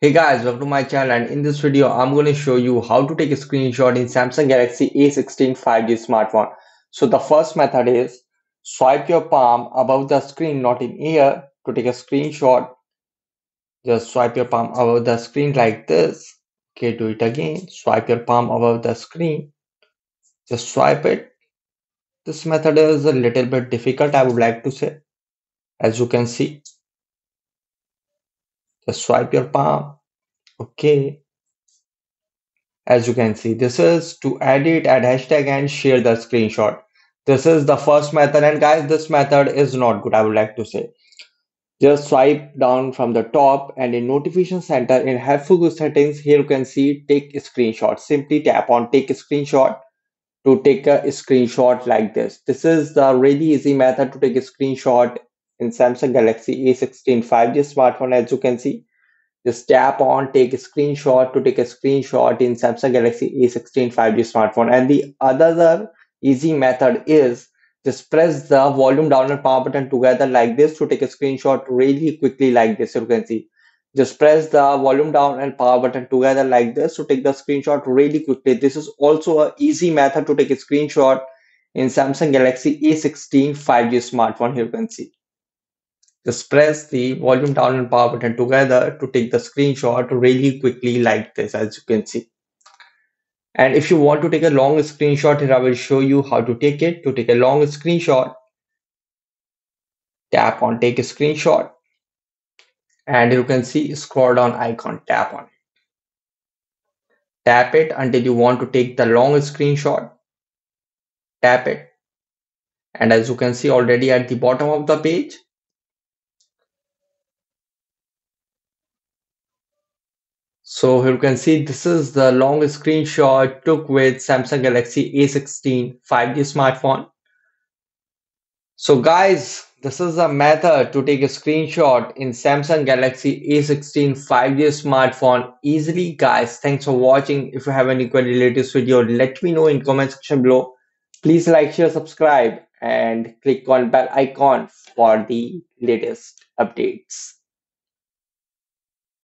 Hey guys, welcome to my channel, and in this video I'm going to show you how to take a screenshot in Samsung Galaxy A16 5G smartphone. So the first method is swipe your palm above the screen, not in air. To take a screenshot, just swipe your palm above the screen like this. Okay, do it again. Swipe your palm above the screen. Just swipe it. This method is a little bit difficult, I would like to say. As you can see, just swipe your palm. Okay, as you can see, this is to edit, add hashtag and share the screenshot. This is the first method, and guys, this method is not good, I would like to say. Just swipe down from the top, and in notification center, in helpful settings, here you can see take a screenshot. Simply tap on take a screenshot to take a screenshot like this. This is the really easy method to take a screenshot in Samsung Galaxy A16 5G smartphone. As you can see, just tap on take a screenshot to take a screenshot in Samsung Galaxy A16 5G smartphone. And the other easy method is just press the volume down and power button together like this to take a screenshot really quickly like this. You can see, just press the volume down and power button together like this to take the screenshot really quickly. This is also an easy method to take a screenshot in Samsung Galaxy A16 5G smartphone. Here you can see, just press the volume down and power button together to take the screenshot really quickly like this, as you can see. And if you want to take a long screenshot, here I will show you how to take it. To take a long screenshot, tap on take a screenshot, and you can see scroll down icon, tap on it. Tap it until you want to take the long screenshot. Tap it, and as you can see, already at the bottom of the page, so here you can see this is the long screenshot took with Samsung Galaxy A16 5G smartphone. So guys, this is a method to take a screenshot in Samsung Galaxy A16 5G smartphone easily. Guys, thanks for watching. If you have any query related to this video, let me know in comment section below. Please like, share, subscribe and click on bell icon for the latest updates.